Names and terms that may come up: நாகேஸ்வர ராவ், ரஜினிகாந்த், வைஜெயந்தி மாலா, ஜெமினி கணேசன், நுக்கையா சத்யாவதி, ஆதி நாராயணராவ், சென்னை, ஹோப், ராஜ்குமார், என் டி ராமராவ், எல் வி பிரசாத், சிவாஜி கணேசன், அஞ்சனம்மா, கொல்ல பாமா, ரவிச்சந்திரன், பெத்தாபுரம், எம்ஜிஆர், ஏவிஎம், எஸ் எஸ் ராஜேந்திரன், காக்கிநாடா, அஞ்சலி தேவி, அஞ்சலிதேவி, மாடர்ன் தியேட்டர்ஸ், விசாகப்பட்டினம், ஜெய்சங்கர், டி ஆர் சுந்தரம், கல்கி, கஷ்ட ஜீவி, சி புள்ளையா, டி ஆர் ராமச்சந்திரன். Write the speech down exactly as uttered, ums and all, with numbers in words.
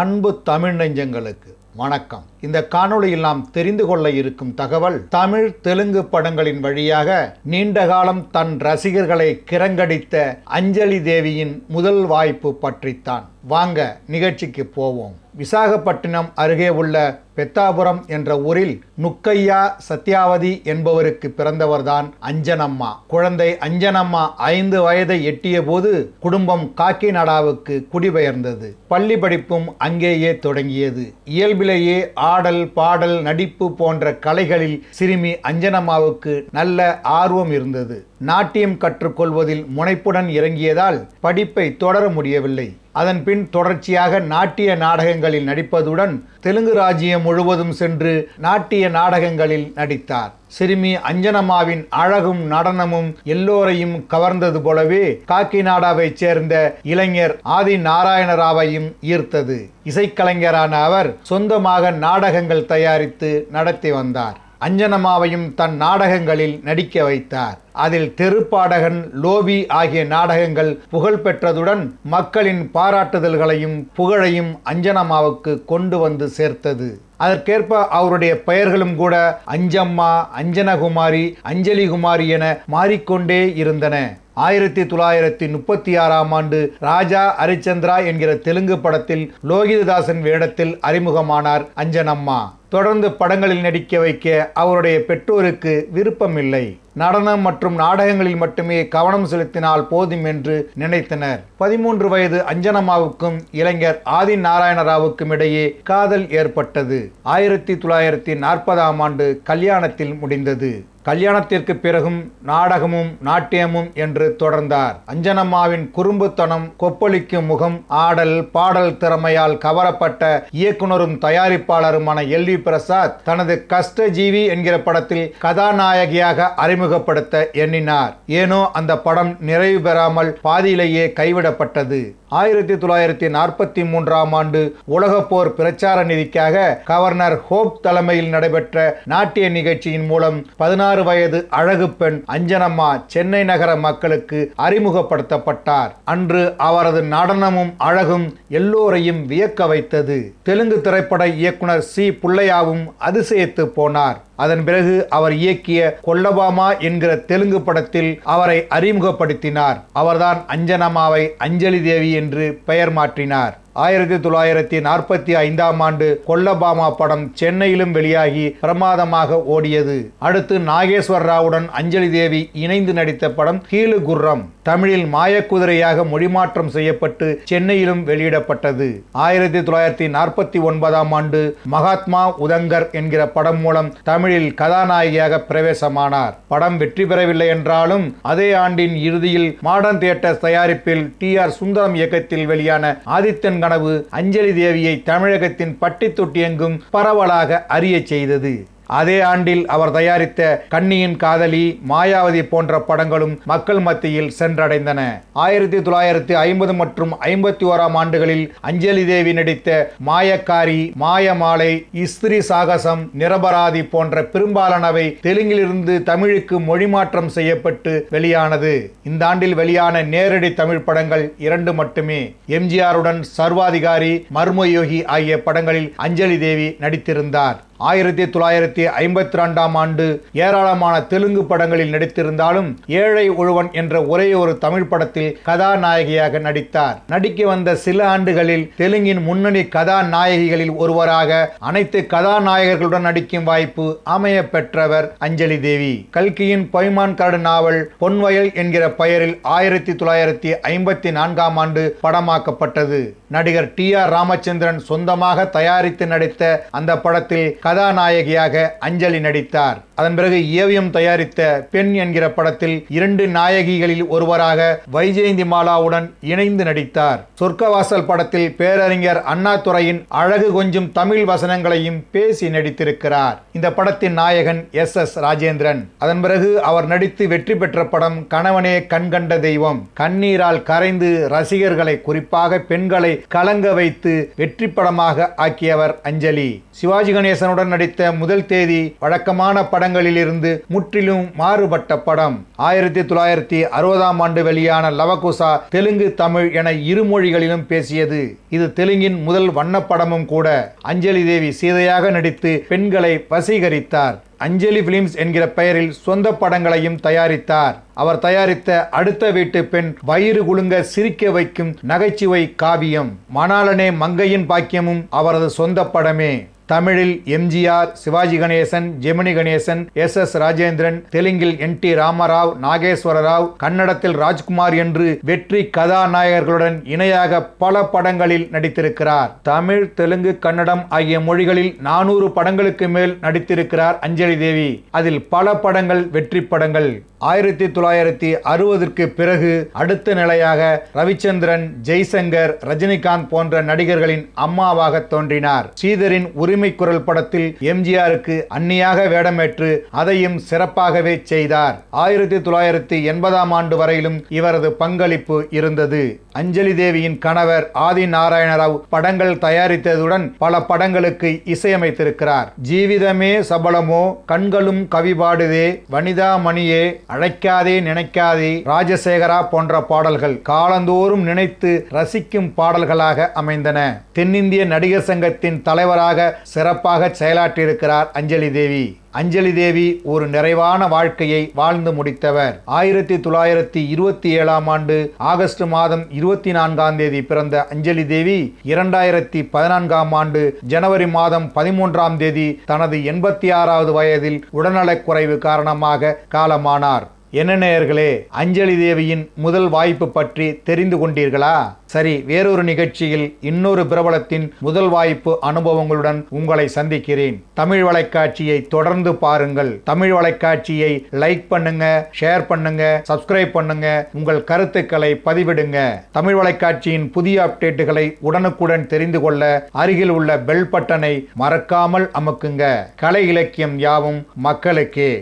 அன்பு தமிழ் நெஞ்சங்களுக்கு வணக்கம். இந்த காணொளியில் நாம் தெரிந்து கொள்ள இருக்கும் தகவல், தமிழ் தெலுங்கு படங்களின் வழியாக நீண்டகாலம் தன் ரசிகர்களை கிரங்கடித்த அஞ்சலி தேவியின் முதல் வாய்ப்பு பற்றித்தான். வாங்க நிகழ்ச்சிக்கு போவோம். விசாகப்பட்டினம் அருகே உள்ள பெத்தாபுரம் என்ற ஊரில் நுக்கையா சத்யாவதி என்பவருக்கு பிறந்தவர்தான் அஞ்சனம்மா. குழந்தை அஞ்சனம்மா ஐந்து வயதை எட்டிய போது குடும்பம் காக்கிநாடாவுக்கு குடிபெயர்ந்தது. பள்ளி படிப்பும் அங்கேயே தொடங்கியது. இயல்பிலேயே ஆடல், பாடல், நடிப்பு போன்ற கலைகளில் சிறுமி அஞ்சனம்மாவுக்கு நல்ல ஆர்வம் இருந்தது. நாட்டியம் கற்றுக்கொள்வதில் முனைப்புடன் இறங்கியதால் படிப்பை தொடர முடியவில்லை. அதன் பின் தொடர்ச்சியாக நாட்டிய நாடகங்களில் நடிப்பதுடன் தெலுங்கு ராஜ்யம் முழுவதும் சென்று நாட்டிய நாடகங்களில் நடித்தார். சிறுமி அஞ்சனம்மாவின் அழகும் நடனமும் எல்லோரையும் கவர்ந்தது போலவே காக்கிநாடாவைச் சேர்ந்த இளைஞர் ஆதி நாராயணராவையும் ஈர்த்தது. இசைக்கலைஞரான அவர் சொந்தமாக நாடகங்கள் தயாரித்து நடத்தி வந்தார். அஞ்சனம்மாவையும் தன் நாடகங்களில் நடிக்க வைத்தார். அதில் தெருப்பாடகன், லோபி ஆகிய நாடகங்கள் புகழ் பெற்றதுடன் மக்களின் பாராட்டுதல்களையும் புகழையும் அஞ்சனம்மாவுக்கு கொண்டு வந்து சேர்த்தது. அதற்கேற்ப அவருடைய பெயர்களும் கூட அஞ்சம்மா, அஞ்சனகுமாரி, அஞ்சலிகுமாரி என மாறிக்கொண்டே இருந்தன. ஆயிரத்தி தொள்ளாயிரத்தி முப்பத்தி ஆறாம் ஆண்டு ராஜா ஹரிச்சந்திரா என்கிற தெலுங்கு படத்தில் லோகிததாசன் வேடத்தில் அறிமுகமானார் அஞ்சனம்மா. தொடர்ந்து படங்களில் நடிக்க வைக்க அவருடைய பெற்றோருக்கு விருப்பமில்லை. நடனம் மற்றும் நாடகங்களில் மட்டுமே கவனம் செலுத்தினால் போதும் என்று நினைத்தனர். பதிமூன்று வயது அஞ்சனம்மாவுக்கும் இளைஞர் ஆதி நாராயணராவுக்கும் இடையே காதல் ஏற்பட்டது. ஆயிரத்தி தொள்ளாயிரத்தி நாற்பதாம் ஆண்டு கல்யாணத்தில் முடிந்தது. கல்யாணத்திற்கு பிறகும் நாடகமும் நாட்டியமும் என்று தொடர்ந்தார். அஞ்சனம்மாவின் குறும்புத்தனம், கொப்பளிக்கும் முகம், ஆடல் பாடல் திறமையால் கவரப்பட்ட இயக்குனரும் தயாரிப்பாளருமான எல் வி பிரசாத் தனது கஷ்டஜீவி என்கிற படத்தில் கதாநாயகியாக அறிமுகப்படுத்த எண்ணினார். ஏனோ அந்த படம் நிறைவு பெறாமல் பாதியிலேயே கைவிடப்பட்டது. ஆயிரத்தி தொள்ளாயிரத்தி நாற்பத்தி மூன்றாம் ஆண்டு உலகப்போர் பிரச்சார நிதிக்காக கவர்னர் ஹோப் தலைமையில் நடைபெற்ற நாட்டிய நிகழ்ச்சியின் மூலம் பதினாறு வயது அழகு பெண் அஞ்சனம்மா சென்னை நகர மக்களுக்கு அறிமுகப்படுத்தப்பட்டார். அன்று அவரது நடனமும் அழகும் எல்லோரையும் வியக்க வைத்தது. தெலுங்கு திரைப்பட இயக்குனர் சி புள்ளையாவும் அதிசயித்து போனார். அதன் பிறகு அவர் இயக்கிய கொல்லபாமா என்கிற தெலுங்கு படத்தில் அவரை அறிமுகப்படுத்தினார். அவர்தான் அஞ்சனம்மாவை அஞ்சலி தேவி என்று பெயர் மாற்றினார். ஆயிரத்தி தொள்ளாயிரத்தி நாற்பத்தி ஐந்தாம் ஆண்டு கொல்லபாமா படம் சென்னையிலும் வெளியாகி பிரமாதமாக ஓடியது. அடுத்து நாகேஸ்வர் ராவுடன் அஞ்சலி தேவி இணைந்து நடித்த படம் கீழு குர்ரம் தமிழில் மாயக்குதிரையாக மொழிமாற்றம் செய்யப்பட்டு சென்னையிலும் வெளியிடப்பட்டது. ஆயிரத்தி தொள்ளாயிரத்தி நாற்பத்தி ஒன்பதாம் ஆண்டு மகாத்மா உதங்கர் என்கிற படம் மூலம் தமிழில் கதாநாயகியாக பிரவேசமானார். படம் வெற்றி பெறவில்லை என்றாலும் அதே ஆண்டின் இறுதியில் மாடர்ன் தியேட்டர்ஸ் தயாரிப்பில் டி ஆர் சுந்தரம் இயக்கத்தில் வெளியான ஆதித்தன் கனவு அஞ்சலி தேவியை தமிழகத்தின் பட்டி தொட்டி எங்கும் பரவலாக அறிய செய்தது. அதே ஆண்டில் அவர் தயாரித்த கன்னியின் காதலி, மாயாவதி போன்ற படங்களும் மக்கள் மத்தியில் சென்றடைந்தன. ஆயிரத்தி தொள்ளாயிரத்தி ஐம்பது மற்றும் ஐம்பத்தி ஓராம் ஆண்டுகளில் அஞ்சலி தேவி நடித்த மாயக்காரி, மாயமாலை, இஸ்திரி சாகசம், நிரபராதி போன்ற பெரும்பாலானவை தெலுங்கிலிருந்து தமிழுக்கு மொழிமாற்றம் செய்யப்பட்டு வெளியானது. இந்த ஆண்டில் வெளியான நேரடி தமிழ் படங்கள் இரண்டு மட்டுமே. எம்ஜிஆருடன் சர்வாதிகாரி, மர்மயோகி ஆகிய படங்களில் அஞ்சலி தேவி நடித்திருந்தார். ஆயிரத்தி தொள்ளாயிரத்தி ஐம்பத்தி ரெண்டாம் ஆண்டு ஏராளமான தெலுங்கு படங்களில் நடித்திருந்தாலும் ஏழை ஒருவன் என்ற ஒரே ஒரு தமிழ் படத்தில் கதாநாயகியாக நடித்தார். நடிக்க வந்த சில ஆண்டுகளில் தெலுங்கின் முன்னணி கதாநாயகிகளில் ஒருவராக அனைத்து கதாநாயகர்களுடன் நடிக்கும் வாய்ப்பு அமைய பெற்றவர் அஞ்சலி தேவி. கல்கியின் பொய்மான் கரடு நாவல் பொன்வயல் என்கிற பெயரில் ஆயிரத்தி தொள்ளாயிரத்தி ஐம்பத்தி நான்காம் ஆண்டு படமாக்கப்பட்டது. நடிகர் டி ஆர் ராமச்சந்திரன் சொந்தமாக தயாரித்து நடித்த அந்த படத்தில் கதாநாயகியாக அஞ்சலி நடித்தார். அதன் பிறகு ஏவிஎம் தயாரித்த பெண் என்கிற படத்தில் இரண்டு நாயகிகளில் ஒருவராக வைஜெயந்தி மாலாவுடன் இணைந்து நடித்தார். சொர்க்கவாசல் படத்தில் பேரறிஞர் அண்ணாதுரையின் அழகு கொஞ்சம் தமிழ் வசனங்களையும் பேசி நடித்திருக்கிறார். இந்த படத்தின் நாயகன் எஸ் எஸ் ராஜேந்திரன். அதன் பிறகு அவர் நடித்து வெற்றி பெற்ற படம் கணவனே கண்கண்ட தெய்வம் கண்ணீரால் கரைந்து ரசிகர்களை, குறிப்பாக பெண்களை கலங்க வைத்து வெற்றி படமாக ஆக்கியவர் அஞ்சலி. சிவாஜி கணேசனுடன் கமலுடன் நடித்த முதல் தேதி வழக்கமான படங்களிலிருந்து முற்றிலும் மாறுபட்ட படம். ஆயிரத்தி தொள்ளாயிரத்தி அறுபதாம் ஆண்டு வெளியான லவகுசா தெலுங்கு தமிழ் என இரு மொழிகளிலும் பேசியது. இது தெலுங்கின் முதல் வண்ண படமும் கூட. அஞ்சலி தேவி சீதையாக நடித்து பெண்களை வசீகரித்தார். அஞ்சலி பிலிம்ஸ் என்கிற பெயரில் சொந்த படங்களையும் தயாரித்தார். அவர் தயாரித்த அடுத்த வீட்டு பெண் வயிறு குலுங்க சிரிக்க வைக்கும் நகைச்சுவை காவியம். மணாளனே மங்கையின் பாக்கியமும் அவரது சொந்த படமே. தமிழில் எம்ஜிஆர், சிவாஜி கணேசன், ஜெமினி கணேசன், எஸ் எஸ் ராஜேந்திரன், தெலுங்கில் என் டி ராமராவ், நாகேஸ்வர ராவ், கன்னடத்தில் ராஜ்குமார் என்று வெற்றி கதாநாயகர்களுடன் இணையாக பல படங்களில் நடித்திருக்கிறார். தமிழ், தெலுங்கு, கன்னடம் ஆகிய மொழிகளில் நானூறு படங்களுக்கு மேல் நடித்திருக்கிறார் அஞ்சலி தேவி. அதில் பல படங்கள் வெற்றி படங்கள். ஆயிரத்தி தொள்ளாயிரத்தி அறுபதுக்கு பிறகு அடுத்த நிலையாக ரவிச்சந்திரன், ஜெய்சங்கர், ரஜினிகாந்த் போன்ற நடிகர்களின் அம்மாவாக தோன்றினார். ஸ்ரீதரின் உரிமை குரல் படத்தில் எம்ஜிஆருக்கு அன்னியாக வேடமேற்று அதையும் சிறப்பாகவே செய்தார். ஆயிரத்தி தொள்ளாயிரத்தி எண்பதாம் ஆண்டு வரையிலும் இவரது பங்களிப்பு இருந்தது. அஞ்சலி தேவியின் கணவர் ஆதி நாராயணராவ் படங்கள் தயாரித்ததுடன் பல படங்களுக்கு இசையமைத்திருக்கிறார். ஜீவிதமே சபலமோ, கண்களும் கவிபாடுதே, வனிதா மணியே, அழைக்காதே நினைக்காதே, ராஜசேகரா போன்ற பாடல்கள் காலந்தோறும் நினைத்து ரசிக்கும் பாடல்களாக அமைந்தன. தென்னிந்திய நடிகர் சங்கத்தின் தலைவராக சிறப்பாக செயலாற்றியிருக்கிறார் அஞ்சலி தேவி. அஞ்சலி தேவி ஒரு நிறைவான வாழ்க்கையை வாழ்ந்து முடித்தவர். ஆயிரத்தி தொள்ளாயிரத்தி இருபத்தி ஏழாம் ஆண்டு ஆகஸ்ட் மாதம் இருபத்தி நான்காம் தேதி பிறந்த அஞ்சலி தேவி இரண்டாயிரத்தி பதினான்காம் ஆண்டு ஜனவரி மாதம் பதிமூன்றாம் தேதி தனது எண்பத்தி ஆறாவது வயதில் உடல்நலக்குறைவு காரணமாக காலமானார். என்ன நேயர்களே, அஞ்சலி தேவியின் முதல் வாய்ப்பு பற்றி தெரிந்து கொண்டீர்களா? சரி, வேறொரு நிகழ்ச்சியில் இன்னொரு பிரபலத்தின் முதல் வாய்ப்பு அனுபவங்களுடன் உங்களை சந்திக்கிறேன். தமிழ் வலைக்காட்சியை தொடர்ந்து பாருங்கள். தமிழ் வலைக்காட்சியை லைக் பண்ணுங்க, ஷேர் பண்ணுங்க, சப்ஸ்கிரைப் பண்ணுங்க, உங்கள் கருத்துக்களை பதிவிடுங்க. தமிழ் வலைக்காட்சியின் புதிய அப்டேட்டுகளை உடனுக்குடன் தெரிந்து கொள்ள அருகில் உள்ள பெல் பட்டனை மறக்காமல் அமுக்குங்க. கலை இலக்கியம் யாவும் மக்களுக்கே.